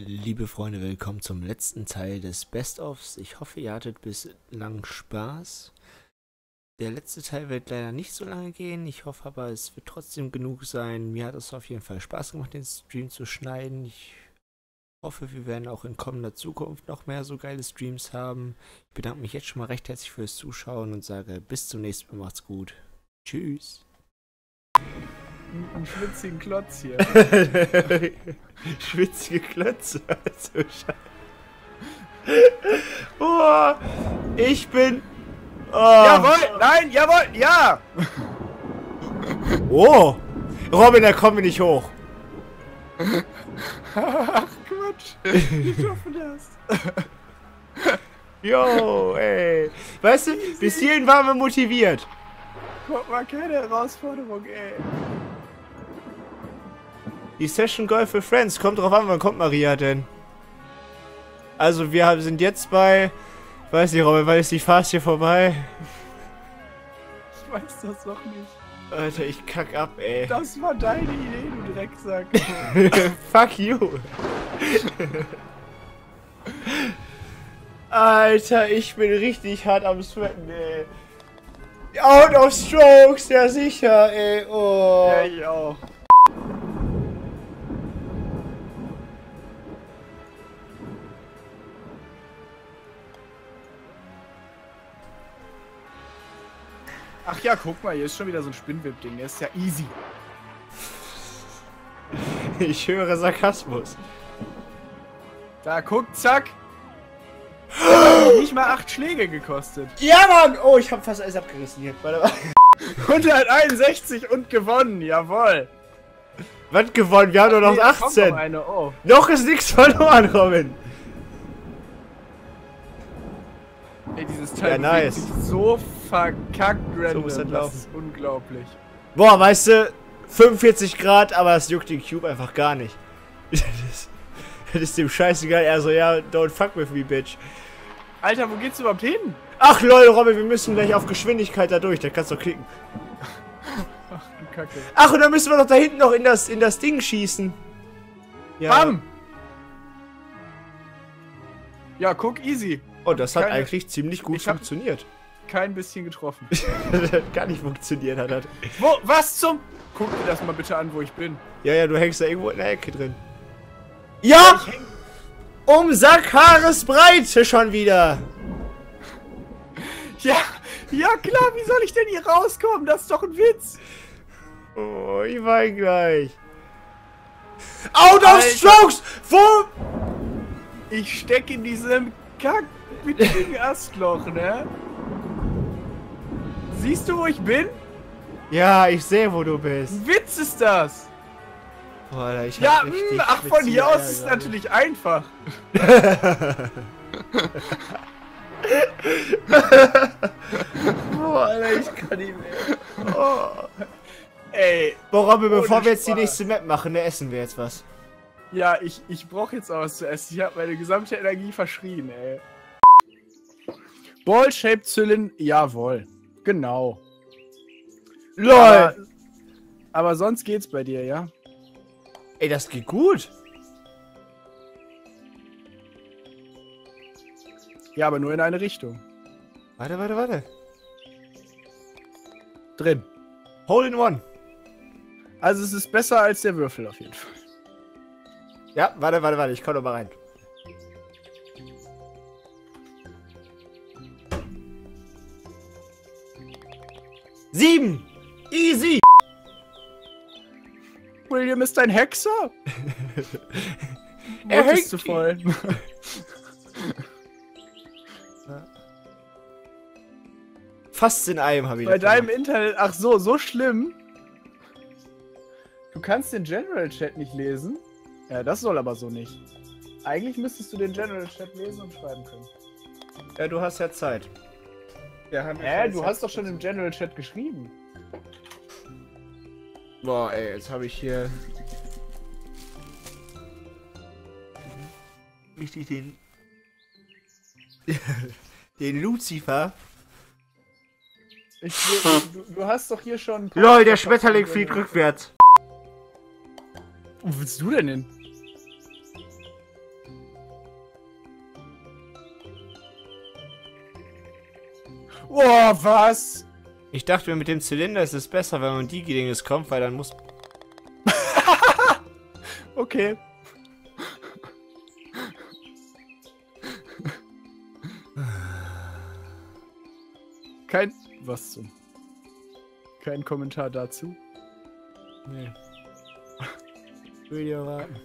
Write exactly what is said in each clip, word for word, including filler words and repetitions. Liebe Freunde, willkommen zum letzten Teil des Best-ofs. Ich hoffe, ihr hattet bislang Spaß. Der letzte Teil wird leider nicht so lange gehen. Ich hoffe aber, es wird trotzdem genug sein. Mir hat es auf jeden Fall Spaß gemacht, den Stream zu schneiden. Ich hoffe, wir werden auch in kommender Zukunft noch mehr so geile Streams haben. Ich bedanke mich jetzt schon mal recht herzlich fürs Zuschauen und sage bis zum nächsten Mal. Macht's gut. Tschüss. Einen schwitzigen Klotz hier. Schwitzige Klötze. Also oh, ich bin... Oh. Jawohl! Nein! Jawohl! Ja! Oh! Robin, da kommen wir nicht hoch. Ach, Quatsch. Ich hoffe das. Yo, ey. Weißt du, bis hierhin waren wir motiviert. Guck mal, keine Herausforderung, ey. Die Session Golf with Friends, kommt drauf an, wann kommt Maria denn? Also wir sind jetzt bei, weiß nicht, Robin, wann ist die Fahrt hier vorbei? Ich weiß das doch nicht. Alter, ich kack ab, ey. Das war deine Idee, du Drecksack. Fuck you. Alter, ich bin richtig hart am Sweaten, ey. Out of Strokes, ja sicher, ey. Oh. Ja, ich auch. Ach ja, guck mal, hier ist schon wieder so ein Spinnweb-Ding, der ist ja easy. Ich höre Sarkasmus. Da guck, zack! Hat nicht mal acht Schläge gekostet. Ja, Mann! Oh, ich hab fast alles abgerissen hier. Warte mal. hunderteinundsechzig und gewonnen, jawoll! Was gewonnen? Wir haben doch noch achtzehn. Noch, eine, oh. Noch ist nichts verloren, Robin. Ey, dieses Teil ja, nice. Ist so verkackt random, so das ist unglaublich. Boah, weißt du, fünfundvierzig Grad, aber es juckt den Cube einfach gar nicht. Das, das ist dem scheißegal, er so, ja, don't fuck with me, bitch. Alter, wo geht's überhaupt hin? Ach lol, Robin, wir müssen gleich auf Geschwindigkeit da durch, da kannst du doch klicken. Ach du Kacke. Ach, und dann müssen wir doch da hinten noch in das, in das Ding schießen. Ja. Bam! Ja, guck, easy. Oh, das hat keine, eigentlich ziemlich gut funktioniert. Kein bisschen getroffen. Das hat gar nicht funktioniert, hat das. Wo? Was zum? Guck dir das mal bitte an, wo ich bin. Ja, ja, du hängst da irgendwo in der Ecke drin. Ja! Um Sackhaaresbreite schon wieder! Ja, ja klar, wie soll ich denn hier rauskommen? Das ist doch ein Witz! Oh, ich weine gleich. Out of Strokes! Wo? Ich stecke in diesem Kack mit dem Astloch, ne? Siehst du, wo ich bin? Ja, ich sehe, wo du bist. Witz ist das! Boah, Alter, ich ja, mh, ach, von hier aus ist es natürlich einfach. Boah, Alter, ich kann nicht mehr. Oh. Ey. Boah, Robby, bevor wir jetzt Spaß. Die nächste Map machen, ne, essen wir jetzt was. Ja, ich, ich brauche jetzt auch was zu essen. Ich habe meine gesamte Energie verschrien, ey. Ball-shaped Zylinder, jawohl. Genau. LOL! Aber, aber sonst geht's bei dir, ja? Ey, das geht gut. Ja, aber nur in eine Richtung. Warte, warte, warte. Drin. Hole in one. Also es ist besser als der Würfel auf jeden Fall. Ja, warte, warte, warte, ich komm doch mal rein. Sieben! Easy! William ist ein Hexer? Er hängt zu voll. Fast in einem habe ich bei deinem gemacht. Internet, ach so, so schlimm? Du kannst den General Chat nicht lesen? Ja, das soll aber so nicht. Eigentlich müsstest du den General Chat lesen und schreiben können. Ja, du hast ja Zeit. Ja, haben wir äh, du Zeit hast doch schon im General Chat geschrieben. Boah, ey, jetzt habe ich hier... Richtig den... den Lucifer. Ich, du, du hast doch hier schon... LOL, der Schmetterling fliegt rückwärts. Wo willst du denn hin? Oh, was? Ich dachte mir, mit dem Zylinder ist es besser, wenn man in die Gedingnis kommt, weil dann muss... Okay. Kein... Was zum... Kein Kommentar dazu? Nee. Video warten.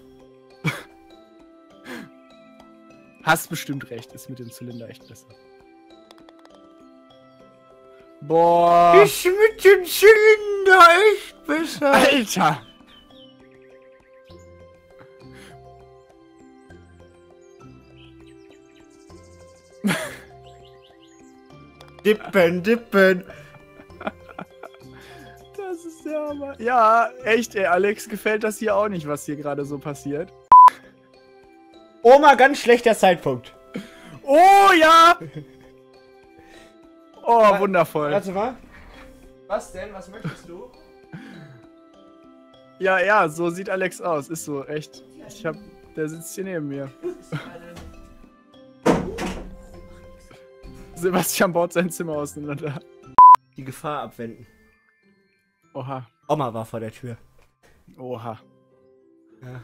Hast bestimmt recht, ist mit dem Zylinder echt besser. Boah. Ist mit dem Zylinder echt besser. Alter. Dippen, dippen. Das ist der Hammer. Ja, echt, ey, Alex, gefällt das hier auch nicht, was hier gerade so passiert. Oh, mal ganz schlechter Zeitpunkt. Oh, ja! Oh, mal, wundervoll. Warte mal. Was denn? Was möchtest du? Ja, ja, so sieht Alex aus. Ist so, echt. Ich hab... Der sitzt hier neben mir. Sebastian baut sein Zimmer auseinander. Die Gefahr abwenden. Oha. Oma war vor der Tür. Oha. Ja.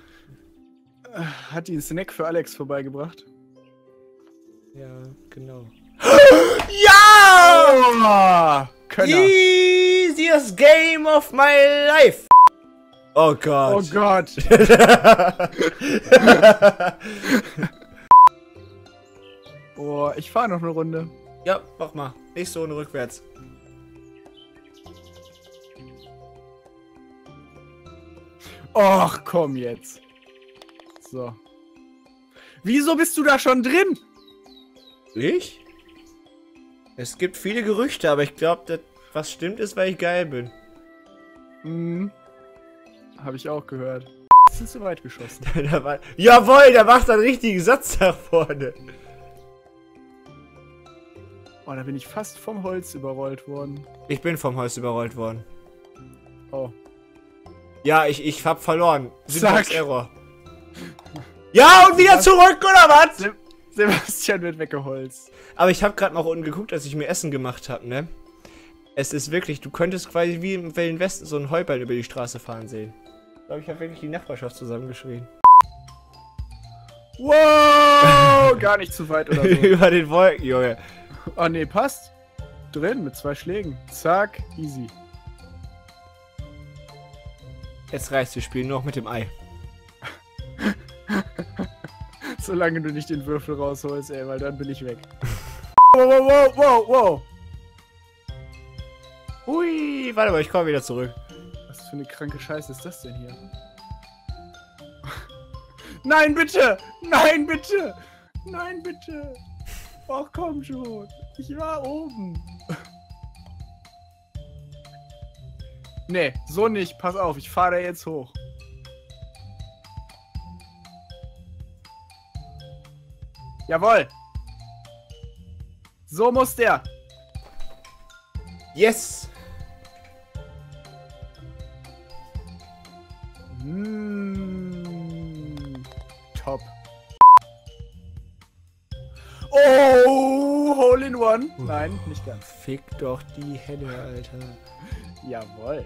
Hat die einen Snack für Alex vorbeigebracht? Ja, genau. Ja! Könner. Easiest game of my life! Oh Gott. Oh Gott. Oh, ich fahre noch eine Runde. Ja, mach mal. Nicht so und rückwärts. Och, komm jetzt. So. Wieso bist du da schon drin? Ich? Es gibt viele Gerüchte, aber ich glaube, was stimmt ist, weil ich geil bin. Mhm. Habe ich auch gehört. Das ist zu weit geschossen. Da war... Jawohl, der macht einen richtigen Satz nach vorne. Oh, da bin ich fast vom Holz überrollt worden. Ich bin vom Holz überrollt worden. Oh. Ja, ich, ich hab verloren. Syntax-Error. Ja, und wieder zurück, oder was? Sebastian wird weggeholzt. Aber ich habe gerade noch unten geguckt, als ich mir Essen gemacht habe, ne? Es ist wirklich, du könntest quasi wie im Wilden Westen so einen Heuball über die Straße fahren sehen. Ich glaube, ich habe wirklich die Nachbarschaft zusammengeschrien. Wow! Gar nicht zu weit, oder so. Über den Wolken, Junge. Oh, ne, passt. Drin, mit zwei Schlägen. Zack, easy. Jetzt reicht's, wir spielen nur noch mit dem Ei. Solange du nicht den Würfel rausholst, ey, weil dann bin ich weg. Wow, wow, wow, wow, wow. Ui, warte mal, ich komme wieder zurück. Was für eine kranke Scheiße ist das denn hier? Nein, bitte! Nein, bitte! Nein, bitte! Ach, komm schon! Ich war oben! Nee, so nicht. Pass auf, ich fahre da jetzt hoch. Jawohl! So muss der! Yes! Mmh, top! Oh! Hole in one! Nein, nicht ganz. Fick doch die Helle, Alter. Jawohl!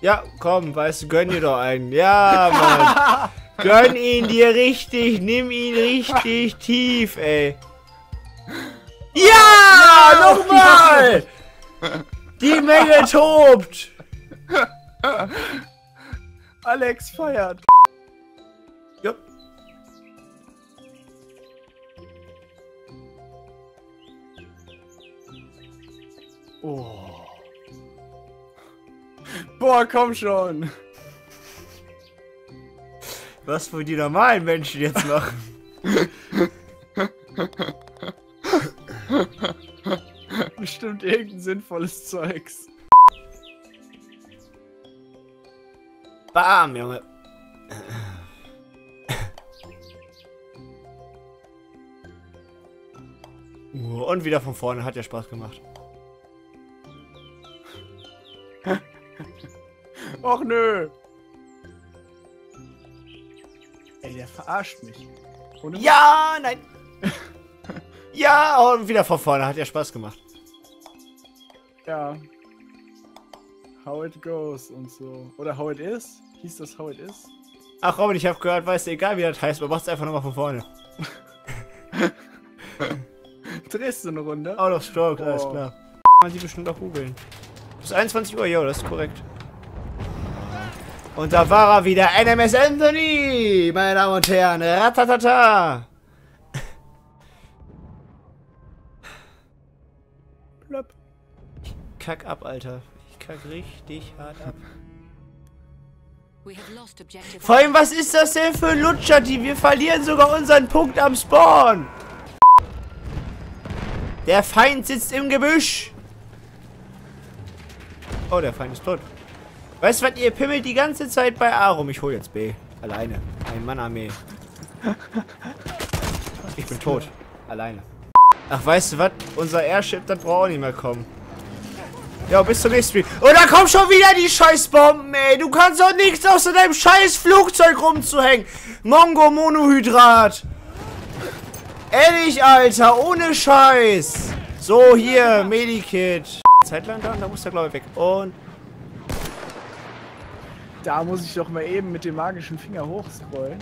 Ja, komm, weißt du, gönn dir doch einen. Ja, Mann! Gönn ihn dir richtig, nimm ihn richtig tief, ey. Ja, ja nochmal! Die Menge tobt! Alex feiert. Jupp. Oh. Boah, komm schon. Was wohl die normalen Menschen jetzt machen? Bestimmt irgendein sinnvolles Zeugs. Bam, Junge. Und wieder von vorne, hat ja Spaß gemacht. Och nö. Ey, der verarscht mich. Ohne ja, nein. Ja, und wieder von vorne. Hat ja Spaß gemacht. Ja. How it goes und so. Oder how it is? Hieß das how it is? Ach Robin, ich habe gehört, weißt du, egal wie das heißt, man macht es einfach nochmal von vorne. Drehst du eine Runde? Out of stroke, oh. Alles klar. Man die bestimmt auch googeln. Bis einundzwanzig Uhr, jo, das ist korrekt. Und da war er wieder, N M S Anthony, meine Damen und Herren, ratatata. Plop. Ich kack ab, Alter. Ich kack richtig hart ab. Vor allem, was ist das denn für ein Lutscher, die wir verlieren sogar unseren Punkt am Spawn. Der Feind sitzt im Gebüsch. Oh, der Feind ist tot. Weißt du was, ihr pimmelt die ganze Zeit bei A rum. Ich hol jetzt B. Alleine. Ein Mann-Armee. Ich bin tot. Alleine. Ach, weißt du was? Unser Airship, das braucht auch nicht mehr kommen. Ja, bis zum nächsten Spiel. Und da kommen schon wieder die Scheißbomben, ey. Du kannst doch nichts außer deinem scheiß Flugzeug rumzuhängen. Mongo-Monohydrat. Ehrlich, Alter. Ohne Scheiß. So, hier. Medikit. Zeitlang da, und da muss der, glaube ich, weg. Und... Da muss ich doch mal eben mit dem magischen Finger hochscrollen.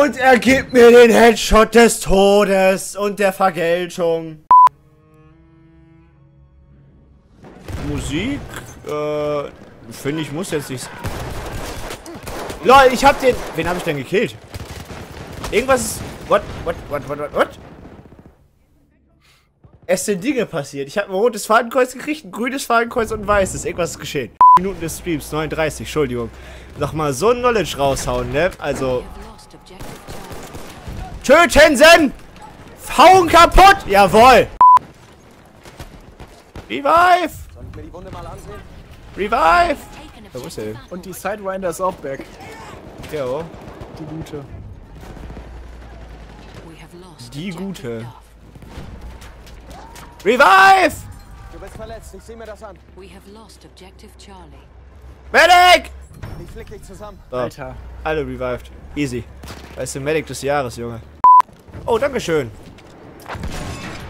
Und er gibt mir den Headshot des Todes und der Vergeltung. Musik? Äh, finde ich, muss jetzt nicht... LOL, ich hab den... Wen hab ich denn gekillt? Irgendwas ist... What? What? What? What? What? What? Es sind Dinge passiert. Ich habe ein rotes Fadenkreuz gekriegt, ein grünes Fadenkreuz und ein weißes. Irgendwas ist geschehen. Minuten des Streams, neununddreißig, Entschuldigung. Nochmal so ein Knowledge raushauen, ne? Also... Töten Sen! Hauen kaputt! Jawohl! Revive! Revive! Ja, wo ist der denn? Und die Sidewinder ist auch back. Jo. Die Gute. Die Gute. Revive! Du bist verletzt, ich sehe mir das an. We have lost objective Charlie. Medic! Ich flick dich zusammen. Oh. Alter. Alle revived. Easy. Weißt du, Medic des Jahres, Junge. Oh, dankeschön.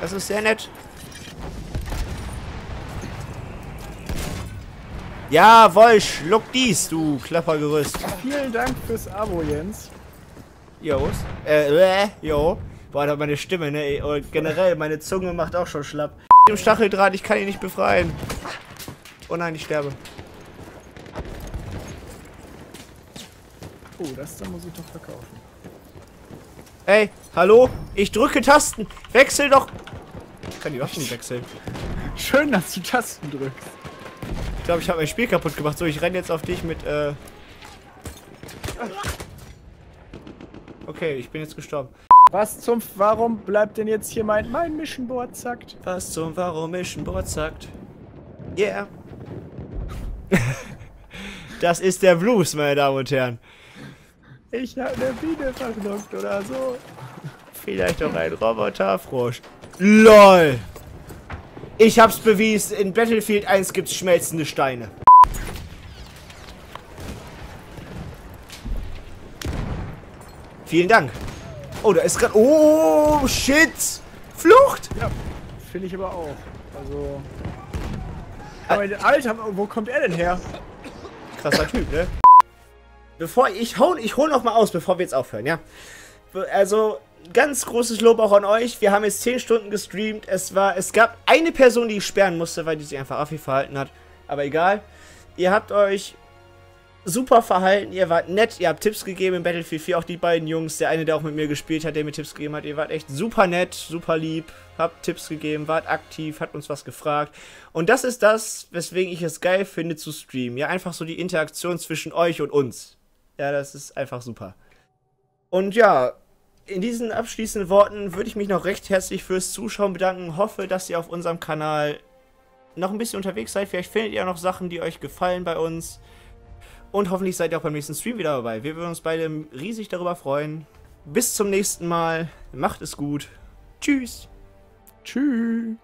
Das ist sehr nett. Jawohl, schluck dies, du Klappergerüst. Vielen Dank fürs Abo, Jens. Jo. Äh, jo. Boah, da meine Stimme, ne? Und generell, meine Zunge macht auch schon schlapp. Mit dem Stacheldraht, ich kann ihn nicht befreien. Oh nein, ich sterbe. Oh, das da muss ich doch verkaufen. Ey, hallo? Ich drücke Tasten. Wechsel doch. Ich kann die Waffen wechseln. Schön, dass du Tasten drückst. Ich glaube, ich habe mein Spiel kaputt gemacht. So, ich renne jetzt auf dich mit, äh... Okay, ich bin jetzt gestorben. Was zum... Warum bleibt denn jetzt hier mein... Mein Mission Board zackt? Was zum... Warum Mission Board zackt? Yeah. Das ist der Blues, meine Damen und Herren. Ich hab eine Biene verknockt oder so. Vielleicht auch ein Roboterfrosch. LOL. Ich hab's bewiesen. In Battlefield eins gibt's schmelzende Steine. Vielen Dank. Oh, da ist gerade... Oh, shit! Flucht! Ja, finde ich aber auch. Also... Aber Alter, wo kommt er denn her? Krasser Typ, ne? Bevor ich... Hol, ich hol noch mal aus, bevor wir jetzt aufhören, ja? Also, ganz großes Lob auch an euch. Wir haben jetzt zehn Stunden gestreamt. Es war... Es gab eine Person, die ich sperren musste, weil die sich einfach affi verhalten hat. Aber egal. Ihr habt euch... Super verhalten, ihr wart nett, ihr habt Tipps gegeben in Battlefield vier, auch die beiden Jungs, der eine, der auch mit mir gespielt hat, der mir Tipps gegeben hat, ihr wart echt super nett, super lieb, habt Tipps gegeben, wart aktiv, habt uns was gefragt und das ist das, weswegen ich es geil finde zu streamen, ja, einfach so die Interaktion zwischen euch und uns, ja, das ist einfach super. Und ja, in diesen abschließenden Worten würde ich mich noch recht herzlich fürs Zuschauen bedanken, hoffe, dass ihr auf unserem Kanal noch ein bisschen unterwegs seid, vielleicht findet ihr auch noch Sachen, die euch gefallen bei uns. Und hoffentlich seid ihr auch beim nächsten Stream wieder dabei. Wir würden uns beide riesig darüber freuen. Bis zum nächsten Mal. Macht es gut. Tschüss. Tschüss.